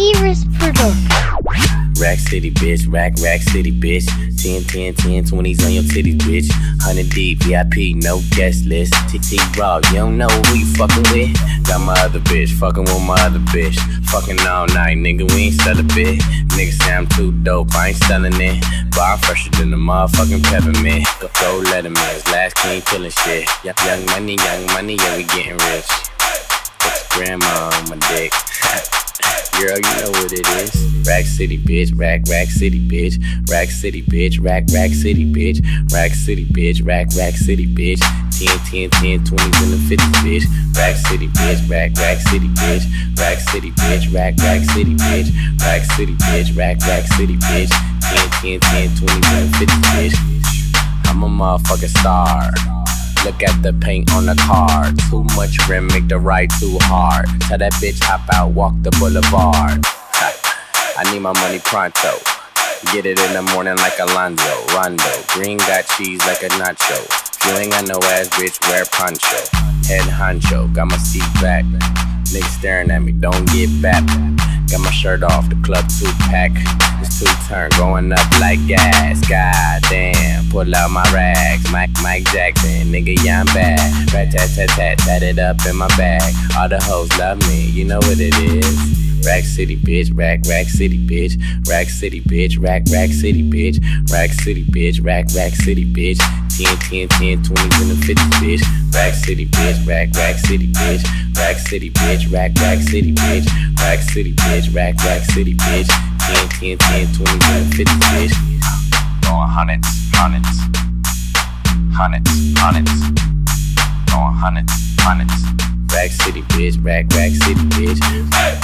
serious product. Rack City, bitch. Rack City, bitch. 10, 20s on your titties, bitch. 100 deep, VIP, no guest list. TT Raw, you don't know who you fucking with. Got my other bitch, fucking with my other bitch. Fucking all night, nigga, we ain't sell a bit. Nigga say I'm too dope, I ain't selling it. But I'm fresher than the motherfucking peppermint. Go let him in, his last king killing shit. Young money, yeah, we getting rich. It's grandma on my dick. Girl, you know what it is. Rack City, bitch. Rack City, bitch. Rack City, bitch. Rack City, bitch. Rack City, bitch. Rack City, bitch. 10, 20s and the 50s, bitch. Rack City, bitch. Rack City, bitch. Rack City, bitch. Rack City, bitch. Rack City, bitch. Rack City, bitch. 10, 20s and the 50s, bitch. I'm a motherfucking star. Look at the paint on the car. Too much rim, make the ride too hard. Tell that bitch hop out, walk the boulevard. I need my money pronto. Get it in the morning like Alonzo, Rondo. Green got cheese like a nacho. If you ain't got no ass, bitch, wear poncho. Head honcho, got my seat back. Nigga staring at me, don't get back. Got my shirt off, the club two-pack. It's two-turn, going up like gas. God damn, pull out my rags. Mike Jackson, nigga, yeah, I'm bad. Rat-tat-tat-tat, tat it up in my bag. All the hoes love me, you know what it is. Rack City, bitch. Rack City, bitch. Rack City, bitch. Rack City, bitch. Rack City, bitch. Rack City, bitch. 10, 20s and the 50s, bitch. Rack City, bitch. Rack City, bitch. Rack City, bitch. Rack City, bitch. Rack City, bitch. Rack City, bitch. 10, 20s and the 50s, bitch. Going hundreds. Going hundreds. Rack City, bitch. Rack City, bitch. Rack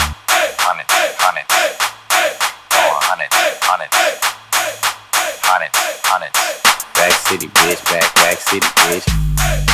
City, bitch. Rack City, bitch.